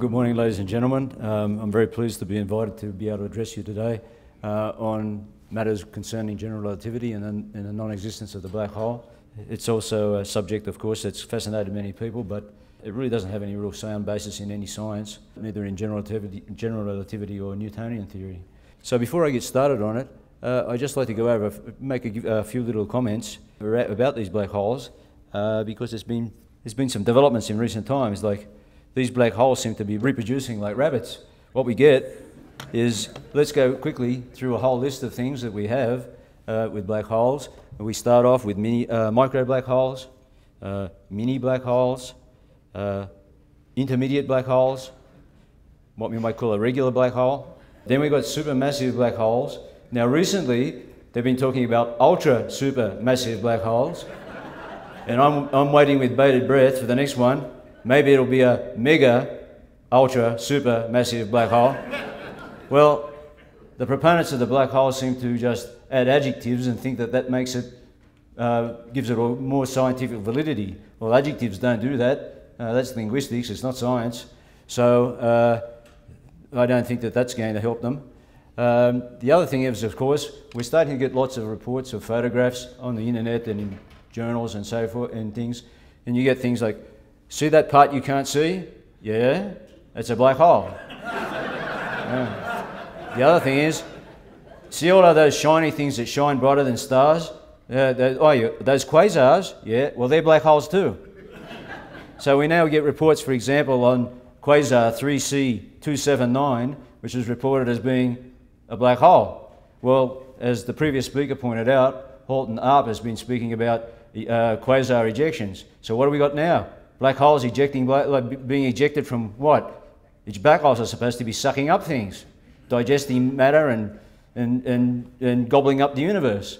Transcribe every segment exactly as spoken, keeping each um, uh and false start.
good morning, ladies and gentlemen. Um, I'm very pleased to be invited to be able to address you today uh, on matters concerning general relativity and, and the non-existence of the black hole. It's also a subject, of course, that's fascinated many people, but it really doesn't have any real sound basis in any science, neither in general relativity, general relativity or Newtonian theory. So before I get started on it, uh, I'd just like to go over, make a, a few little comments about these black holes, uh, because there's been, there's been some developments in recent times, like these black holes seem to be reproducing like rabbits. What we get is, let's go quickly through a whole list of things that we have uh, with black holes. We start off with mini, uh, micro black holes, uh, mini black holes, uh, intermediate black holes, what we might call a regular black hole. Then we've got supermassive black holes. Now recently, they've been talking about ultra super massive black holes. And I'm, I'm waiting with bated breath for the next one. Maybe it'll be a mega, ultra, super massive black hole. Well, the proponents of the black hole seem to just add adjectives and think that that makes it, uh, gives it a more scientific validity. Well, adjectives don't do that. Uh, that's linguistics, it's not science. So uh, I don't think that that's going to help them. Um, the other thing is, of course, we're starting to get lots of reports of photographs on the internet and in journals and so forth and things. And you get things like, see that part you can't see? Yeah, it's a black hole. Yeah. The other thing is, see all of those shiny things that shine brighter than stars? Uh, those, oh, yeah, those quasars? Yeah, well, they're black holes too. So we now get reports, for example, on quasar three C two seven nine, which is reported as being a black hole. Well, as the previous speaker pointed out, Halton Arp has been speaking about uh, quasar ejections. So what do we got now? Black holes ejecting, like being ejected from what? Black holes are supposed to be sucking up things, digesting matter and, and, and, and gobbling up the universe.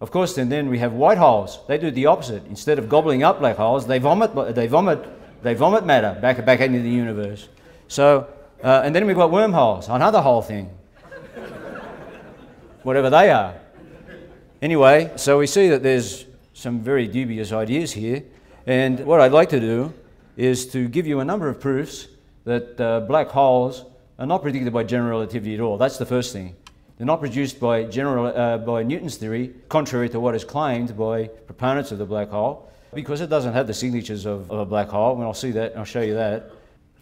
Of course, then, then we have white holes. They do the opposite. Instead of gobbling up black holes, they vomit, they vomit, they vomit matter back, back into the universe. So, uh, and then we've got wormholes, another whole thing, whatever they are. Anyway, so we see that there's some very dubious ideas here. And what I'd like to do is to give you a number of proofs that uh, black holes are not predicted by general relativity at all. That's the first thing. They're not produced by, general, uh, by Newton's theory, contrary to what is claimed by proponents of the black hole, because it doesn't have the signatures of, of a black hole, and I'll see that and I'll show you that.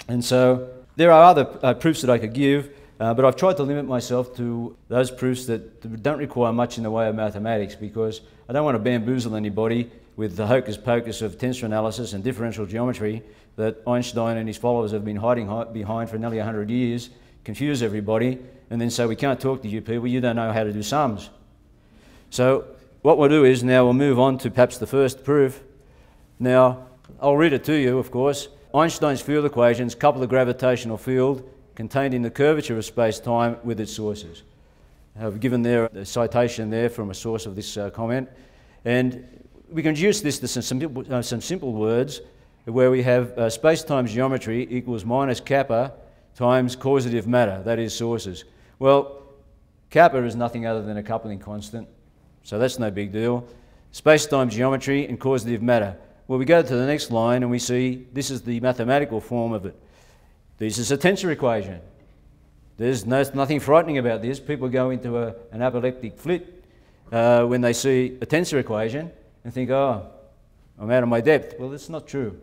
And so there are other uh, proofs that I could give, uh, but I've tried to limit myself to those proofs that don't require much in the way of mathematics, because I don't want to bamboozle anybody with the hocus-pocus of tensor analysis and differential geometry that Einstein and his followers have been hiding behind for nearly a hundred years, confuse everybody, and then say, we can't talk to you people, you don't know how to do sums. So what we'll do is now we'll move on to perhaps the first proof. Now, I'll read it to you, of course. Einstein's field equations couple the gravitational field contained in the curvature of space-time with its sources. I've given there a citation there from a source of this uh, comment. And we can reduce this to some simple, uh, some simple words where we have uh, space times geometry equals minus kappa times causative matter, that is sources. Well, kappa is nothing other than a coupling constant, so that's no big deal. Space times geometry and causative matter. Well, we go to the next line and we see this is the mathematical form of it. This is a tensor equation. There's no, nothing frightening about this. People go into a, an apoplectic fit uh, when they see a tensor equation and think, oh, I'm out of my depth. Well, that's not true.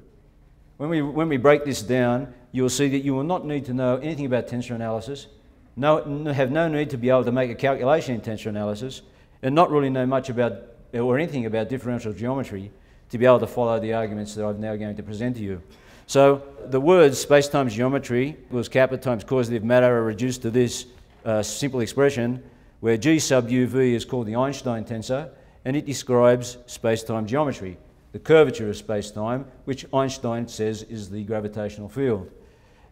When we, when we break this down, you'll see that you will not need to know anything about tensor analysis, no, have no need to be able to make a calculation in tensor analysis, and not really know much about or anything about differential geometry to be able to follow the arguments that I'm now going to present to you. So the words space times geometry equals kappa times causative matter are reduced to this uh, simple expression where G sub U V is called the Einstein tensor, and it describes space-time geometry, the curvature of space-time, which Einstein says is the gravitational field.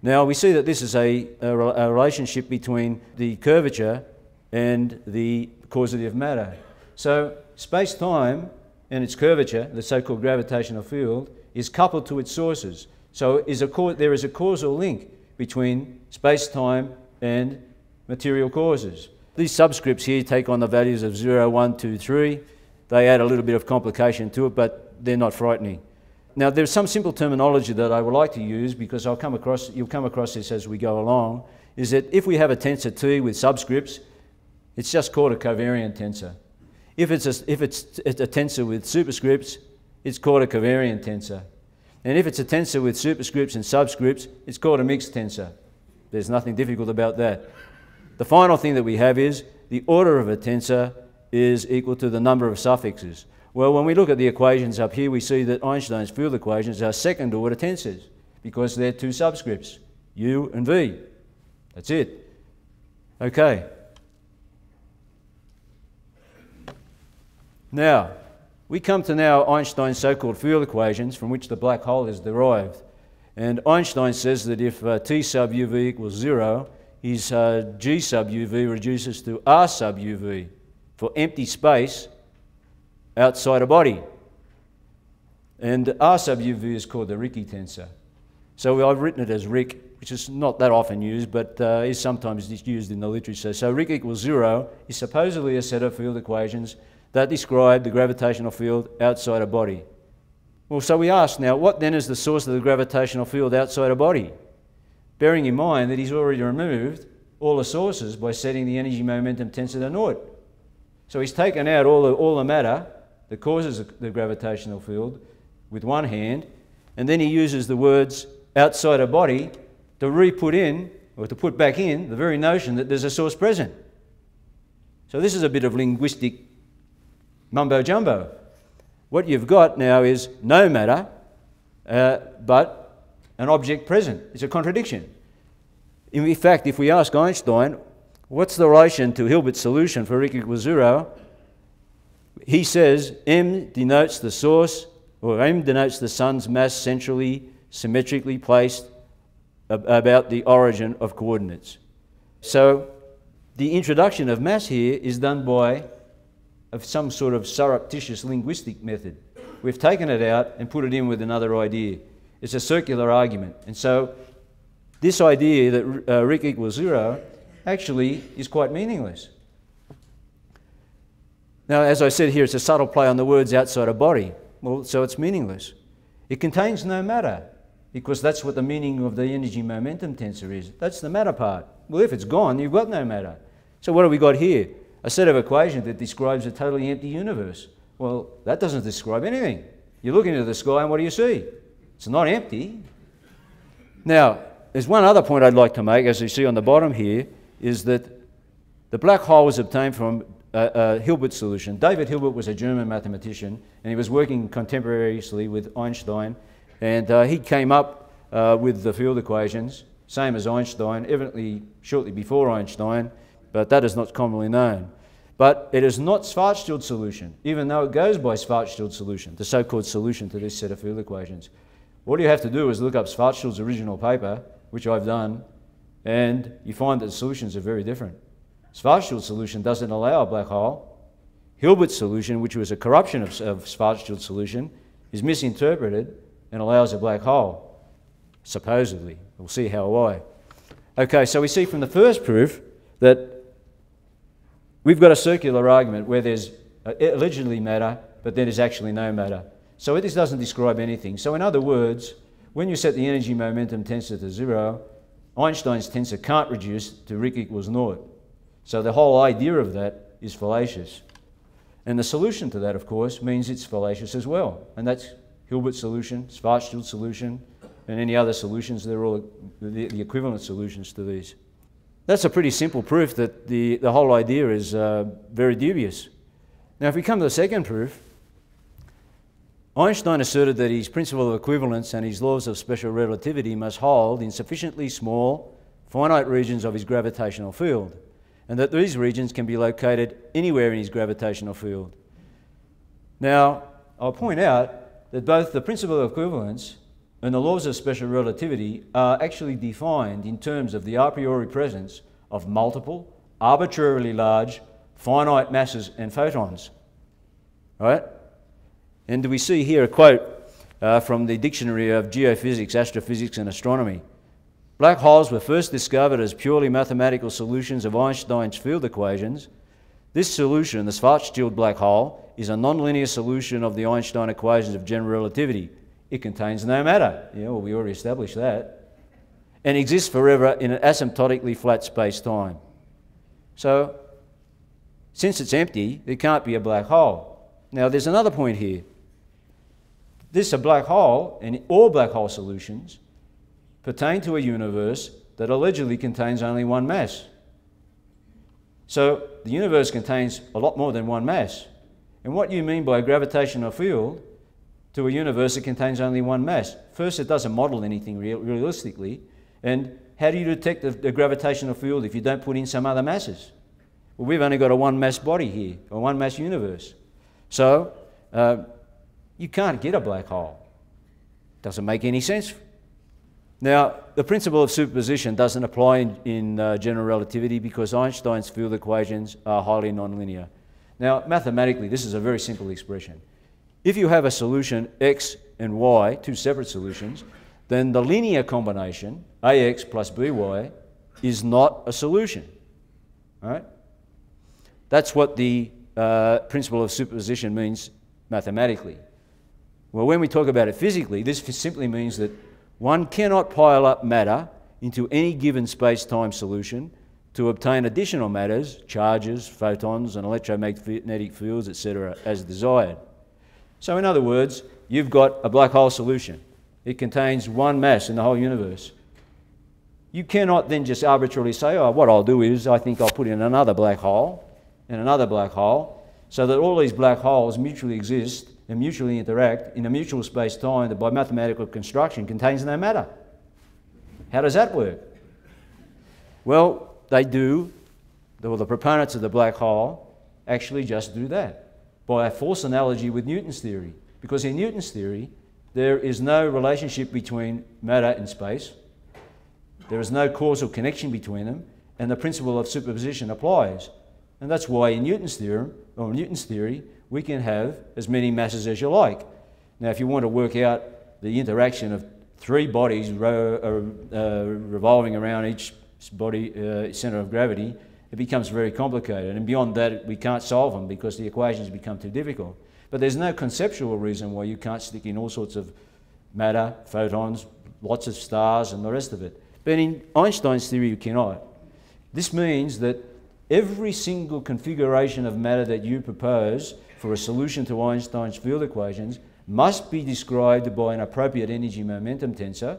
Now, we see that this is a, a, a relationship between the curvature and the causative matter. So space-time and its curvature, the so-called gravitational field, is coupled to its sources. So is a, there is a causal link between space-time and material causes. These subscripts here take on the values of zero, one, two, three. They add a little bit of complication to it, but they're not frightening. Now, there's some simple terminology that I would like to use, because I'll come across, you'll come across this as we go along, is that if we have a tensor T with subscripts, it's just called a covariant tensor. If it's a, if it's a tensor with superscripts, it's called a covariant tensor. And if it's a tensor with superscripts and subscripts, it's called a mixed tensor. There's nothing difficult about that. The final thing that we have is the order of a tensor is equal to the number of suffixes. Well, when we look at the equations up here, we see that Einstein's field equations are second order tensors because they're two subscripts, U and V. That's it. Okay. Now, we come to now Einstein's so-called field equations from which the black hole is derived. And Einstein says that if uh, T sub U V equals zero, his uh, G sub U V reduces to R sub U V for empty space outside a body. And R sub U V is called the Ricci tensor. So I've written it as Ric, which is not that often used, but uh, is sometimes used in the literature. So Ric equals zero is supposedly a set of field equations that describe the gravitational field outside a body. Well, so we ask now, what then is the source of the gravitational field outside a body? Bearing in mind that he's already removed all the sources by setting the energy momentum tensor to naught. So he's taken out all the, all the matter that causes the gravitational field with one hand, and then he uses the words outside a body to re-put in, or to put back in, the very notion that there's a source present. So this is a bit of linguistic mumbo-jumbo. What you've got now is no matter, uh, but an object present. It's a contradiction. In fact, if we ask Einstein, what's the relation to Hilbert's solution for Ric equals zero? He says M denotes the source, or M denotes the sun's mass centrally, symmetrically placed ab about the origin of coordinates. So the introduction of mass here is done by of some sort of surreptitious linguistic method. We've taken it out and put it in with another idea. It's a circular argument. And so this idea that uh, Ric equals zero actually is quite meaningless. Now, as I said here, it's a subtle play on the words outside a body. Well, so it's meaningless. It contains no matter, because that's what the meaning of the energy momentum tensor is. That's the matter part. Well, if it's gone, you've got no matter. So what have we got here? A set of equations that describes a totally empty universe. Well, that doesn't describe anything. You look into the sky and what do you see? It's not empty. Now, there's one other point I'd like to make, as you see on the bottom here, is that the black hole was obtained from uh, uh, Hilbert's solution. David Hilbert was a German mathematician, and he was working contemporaneously with Einstein, and uh, he came up uh, with the field equations, same as Einstein, evidently shortly before Einstein, but that is not commonly known. But it is not Schwarzschild's solution, even though it goes by Schwarzschild's solution, the so-called solution to this set of field equations. All you have to do is look up Schwarzschild's original paper, which I've done, and you find that the solutions are very different. Schwarzschild's solution doesn't allow a black hole. Hilbert's solution, which was a corruption of, of Schwarzschild's solution, is misinterpreted and allows a black hole, supposedly. We'll see how why. Okay, so we see from the first proof that we've got a circular argument where there's allegedly matter, but then there's actually no matter. So this doesn't describe anything. So in other words, when you set the energy momentum tensor to zero, Einstein's tensor can't reduce to Ric equals naught. So the whole idea of that is fallacious. And the solution to that, of course, means it's fallacious as well. And that's Hilbert's solution, Schwarzschild's solution, and any other solutions. They're all the equivalent solutions to these. That's a pretty simple proof that the, the whole idea is uh, very dubious. Now, if we come to the second proof, Einstein asserted that his principle of equivalence and his laws of special relativity must hold in sufficiently small, finite regions of his gravitational field, and that these regions can be located anywhere in his gravitational field. Now, I'll point out that both the principle of equivalence and the laws of special relativity are actually defined in terms of the a priori presence of multiple, arbitrarily large, finite masses and photons. Right? And we see here a quote uh, from the Dictionary of Geophysics, Astrophysics and Astronomy. Black holes were first discovered as purely mathematical solutions of Einstein's field equations. This solution, the Schwarzschild black hole, is a nonlinear solution of the Einstein equations of general relativity. It contains no matter. Yeah, well, we already established that. And exists forever in an asymptotically flat space-time. So, since it's empty, there can't be a black hole. Now, there's another point here. This is a black hole, and all black hole solutions pertain to a universe that allegedly contains only one mass. So, the universe contains a lot more than one mass. And what you mean by a gravitational field to a universe that contains only one mass? First, it doesn't model anything real realistically. And how do you detect the, the gravitational field if you don't put in some other masses? Well, we've only got a one-mass body here, a one-mass universe. So, uh, you can't get a black hole. Doesn't make any sense. Now, the principle of superposition doesn't apply in, in uh, general relativity because Einstein's field equations are highly nonlinear. Now, mathematically, this is a very simple expression. If you have a solution x and y, two separate solutions, then the linear combination, ax plus by, is not a solution. All right? That's what the uh, principle of superposition means mathematically. Well, when we talk about it physically, this simply means that one cannot pile up matter into any given space-time solution to obtain additional matters, charges, photons, and electromagnetic fields, et cetera, as desired. So in other words, you've got a black hole solution. It contains one mass in the whole universe. You cannot then just arbitrarily say, oh, what I'll do is I think I'll put in another black hole and another black hole so that all these black holes mutually exist and mutually interact in a mutual space-time that by mathematical construction contains no matter. How does that work? Well, they do, or the proponents of the black hole actually just do that by a false analogy with Newton's theory. Because in Newton's theory, there is no relationship between matter and space. There is no causal connection between them, and the principle of superposition applies. And that's why in Newton's theorem, or Newton's theory, we can have as many masses as you like. Now, if you want to work out the interaction of three bodies ro uh, revolving around each body uh, center of gravity, it becomes very complicated. And beyond that, we can't solve them because the equations become too difficult. But there's no conceptual reason why you can't stick in all sorts of matter, photons, lots of stars, and the rest of it. But in Einstein's theory, you cannot. This means that every single configuration of matter that you propose for a solution to Einstein's field equations must be described by an appropriate energy momentum tensor,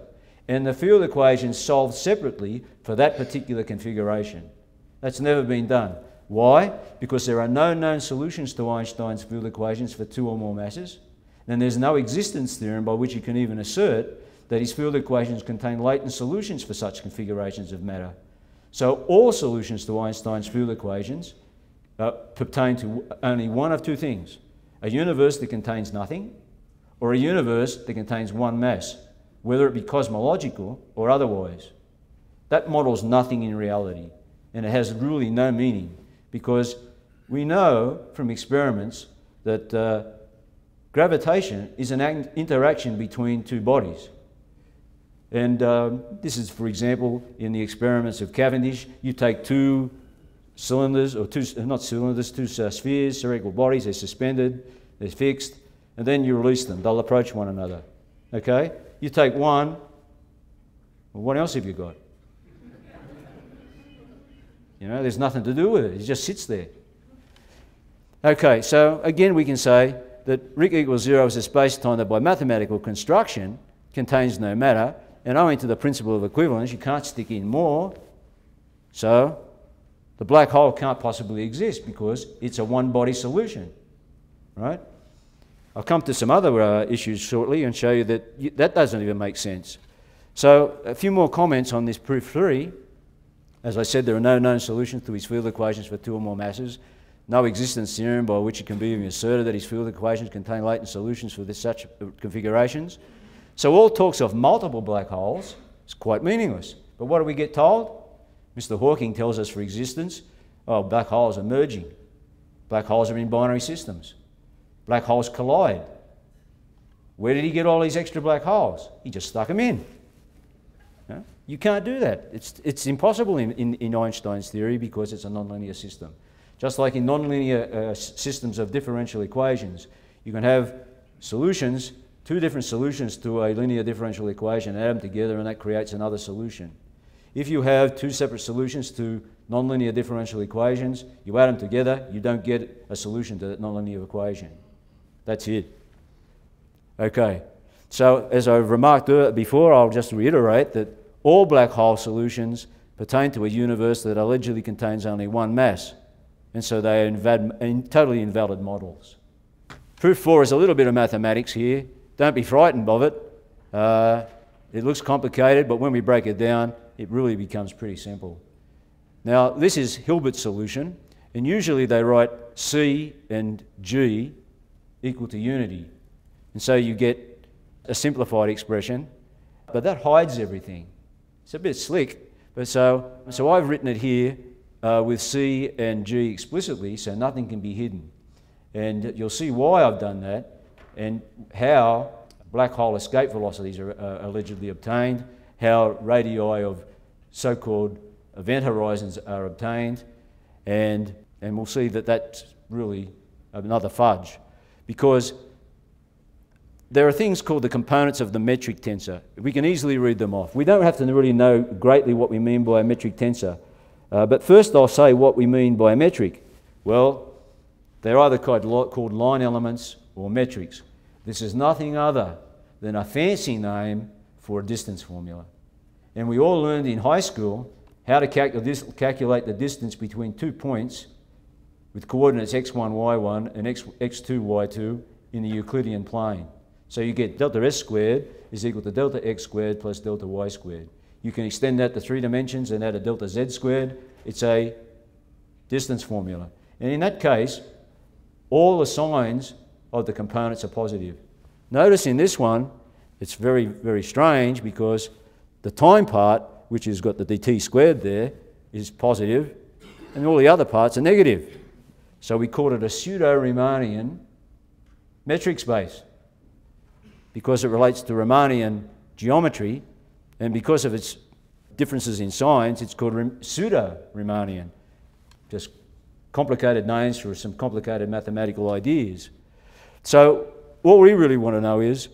and the field equations solved separately for that particular configuration. That's never been done. Why? Because there are no known solutions to Einstein's field equations for two or more masses, and there's no existence theorem by which you can even assert that his field equations contain latent solutions for such configurations of matter. So all solutions to Einstein's field equations uh, pertain to only one of two things: a universe that contains nothing, or a universe that contains one mass, whether it be cosmological or otherwise. That models nothing in reality, and it has really no meaning, because we know from experiments that uh, gravitation is an interaction between two bodies. And um, this is, for example, in the experiments of Cavendish. You take two cylinders, or two, not cylinders, two uh, spheres, spherical bodies, they're suspended, they're fixed, and then you release them. They'll approach one another, okay? You take one, well, what else have you got? You know, there's nothing to do with it. It just sits there. Okay, so again we can say that Ricci equals zero is a space-time that by mathematical construction contains no matter, and owing to the principle of equivalence, you can't stick in more. So the black hole can't possibly exist because it's a one-body solution, right? I'll come to some other uh, issues shortly and show you that you, that doesn't even make sense. So a few more comments on this proof three. As I said, there are no known solutions to his field equations for two or more masses, no existence theorem by which it can be asserted that his field equations contain latent solutions for this, such configurations. So all talks of multiple black holes is quite meaningless. But what do we get told? Mister Hawking tells us for existence, oh, black holes are merging. Black holes are in binary systems. Black holes collide. Where did he get all these extra black holes? He just stuck them in. No? You can't do that. It's, it's impossible in, in, in Einstein's theory because it's a nonlinear system. Just like in nonlinear uh, systems of differential equations, you can have solutions two different solutions to a linear differential equation, add them together, and that creates another solution. If you have two separate solutions to nonlinear differential equations, you add them together, you don't get a solution to that nonlinear equation. That's it. Okay, so as I've remarked before, I'll just reiterate that all black hole solutions pertain to a universe that allegedly contains only one mass, and so they are invad in totally invalid models. Proof four is a little bit of mathematics here. Don't be frightened of it. Uh, it looks complicated, but when we break it down, it really becomes pretty simple. Now, this is Hilbert's solution, and usually they write C and G equal to unity. And so you get a simplified expression, but that hides everything. It's a bit slick, but so, so I've written it here uh, with C and G explicitly, so nothing can be hidden. And you'll see why I've done that and how black hole escape velocities are uh, allegedly obtained, how radii of so-called event horizons are obtained, and, and we'll see that that's really another fudge, because there are things called the components of the metric tensor. We can easily read them off. We don't have to really know greatly what we mean by a metric tensor. Uh, but first I'll say what we mean by metric. Well, they're either called, called line elements or metrics. This is nothing other than a fancy name for a distance formula. And we all learned in high school how to calcul calculate the distance between two points with coordinates x one, y one and x two, y two in the Euclidean plane. So you get delta S squared is equal to delta X squared plus delta Y squared. You can extend that to three dimensions and add a delta Z squared. It's a distance formula. And in that case, all the signs of the components are positive. Notice in this one, it's very, very strange because the time part, which has got the dt squared there, is positive, and all the other parts are negative. So we called it a pseudo-Riemannian metric space, because it relates to Riemannian geometry, and because of its differences in signs, it's called pseudo-Riemannian. Just complicated names for some complicated mathematical ideas. So what we really want to know is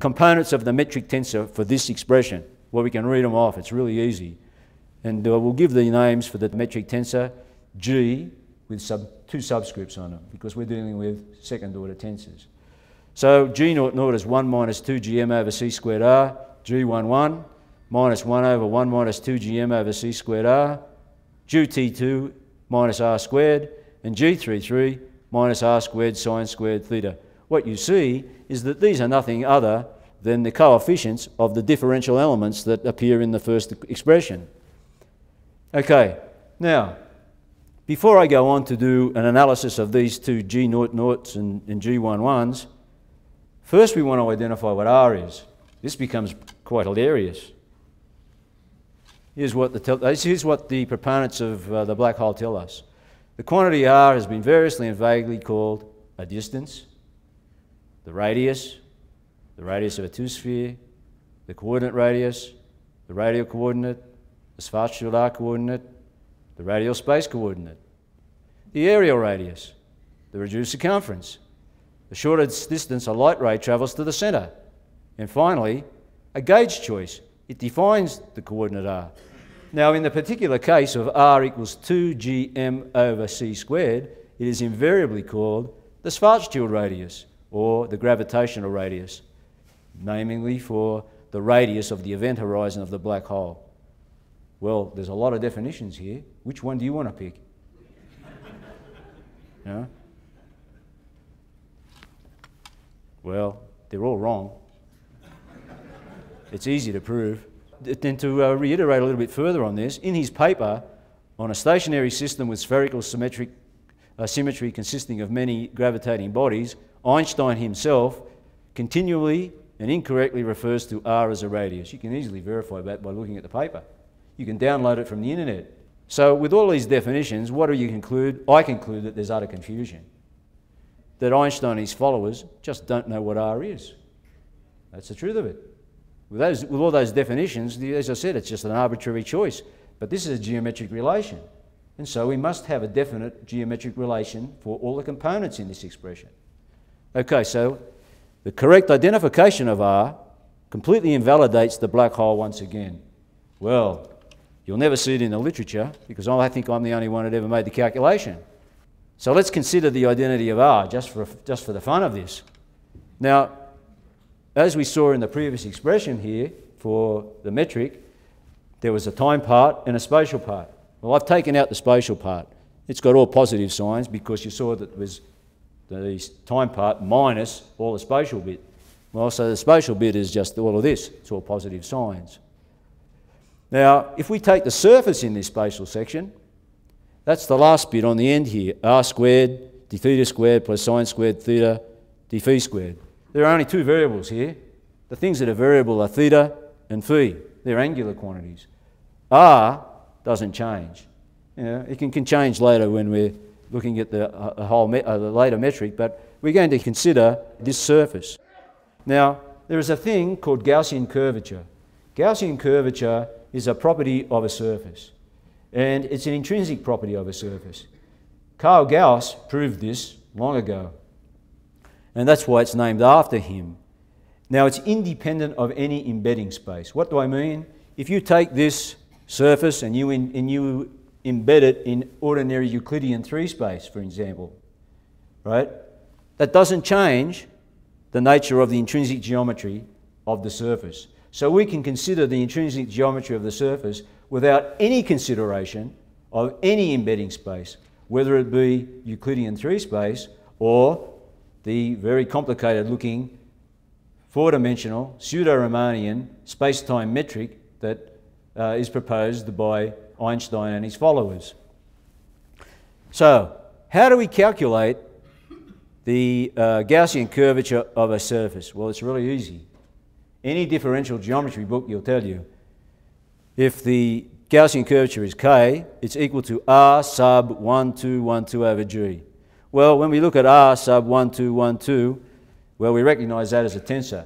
components of the metric tensor for this expression. Well, we can read them off. It's really easy. And uh, we'll give the names for the metric tensor G with sub two subscripts on them, because we're dealing with second-order tensors. So G naught naught is one minus two G M over C squared R, G one one, minus one over one minus two G M over C squared R, G T two minus R squared, and G three three minus R squared sine squared theta. What you see is that these are nothing other than the coefficients of the differential elements that appear in the first expression. Okay, now, before I go on to do an analysis of these two G naught naughts and, and G one ones, first, we want to identify what R is. This becomes quite hilarious. Here's what the, here's what the proponents of uh, the black hole tell us. The quantity R has been variously and vaguely called a distance, the radius, the radius of a two-sphere, the coordinate radius, the radial coordinate, the Schwarzschild R coordinate, the radial space coordinate, the aerial radius, the reduced circumference, the shortest distance a light ray travels to the center. And finally, a gauge choice. It defines the coordinate R. Now, in the particular case of R equals two G M over C squared, it is invariably called the Schwarzschild radius, or the gravitational radius, namely for the radius of the event horizon of the black hole. Well, there's a lot of definitions here. Which one do you want to pick? No? Well, they're all wrong. It's easy to prove. Then to uh, reiterate a little bit further on this, in his paper on a stationary system with spherical symmetric, uh, symmetry consisting of many gravitating bodies, Einstein himself continually and incorrectly refers to R as a radius. You can easily verify that by looking at the paper. You can download it from the internet. So with all these definitions, what do you conclude? I conclude that there's utter confusion, that Einstein and his followers just don't know what R is. That's the truth of it. With, those, with all those definitions, as I said, it's just an arbitrary choice. But this is a geometric relation. And so we must have a definite geometric relation for all the components in this expression. Okay, so The correct identification of R completely invalidates the black hole once again. Well, you'll never see it in the literature because I think I'm the only one that ever made the calculation. So let's consider the identity of R just for, just for the fun of this. Now, as we saw in the previous expression here for the metric, there was a time part and a spatial part. Well, I've taken out the spatial part. It's got all positive signs because you saw that it was the time part minus all the spatial bit. Well, so the spatial bit is just all of this. It's all positive signs. Now, if we take the surface in this spatial section, that's the last bit on the end here, r squared, d theta squared plus sine squared theta, d phi squared. There are only two variables here. The things that are variable are theta and phi. They're angular quantities. R doesn't change. You know, it can, can change later when we're looking at the uh, whole me uh, the later metric, but we're going to consider this surface. Now, there is a thing called Gaussian curvature. Gaussian curvature is a property of a surface, and it's an intrinsic property of a surface. Carl Gauss proved this long ago, and that's why it's named after him. Now, it's independent of any embedding space. What do I mean? If you take this surface and you, in, and you embed it in ordinary Euclidean three space, for example, right? That doesn't change the nature of the intrinsic geometry of the surface. So we can consider the intrinsic geometry of the surface without any consideration of any embedding space, whether it be Euclidean three space or the very complicated looking four-dimensional pseudo-Riemannian space-time metric that uh, is proposed by Einstein and his followers. So, how do we calculate the uh, Gaussian curvature of a surface? Well, it's really easy. Any differential geometry book will tell you. If the Gaussian curvature is K, it's equal to R sub one two one two over G. Well, when we look at R sub one two one two, well, we recognize that as a tensor.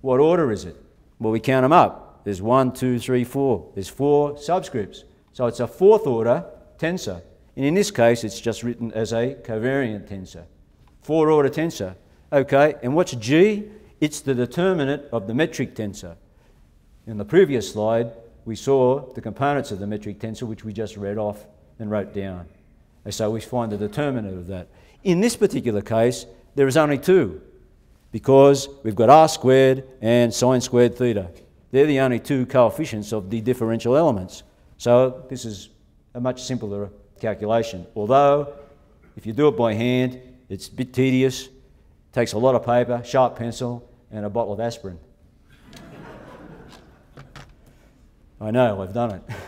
What order is it? Well, we count them up. There's one, two, three, four. There's four subscripts. So it's a fourth order tensor. And in this case, it's just written as a covariant tensor. Four order tensor. Okay, and what's G? It's the determinant of the metric tensor. In the previous slide, we saw the components of the metric tensor, which we just read off and wrote down. And so we find the determinant of that. In this particular case, there is only two, because we've got R squared and sine squared theta. They're the only two coefficients of the differential elements. So this is a much simpler calculation. Although, if you do it by hand, it's a bit tedious, takes a lot of paper, sharp pencil, and a bottle of aspirin. I know, I've done it.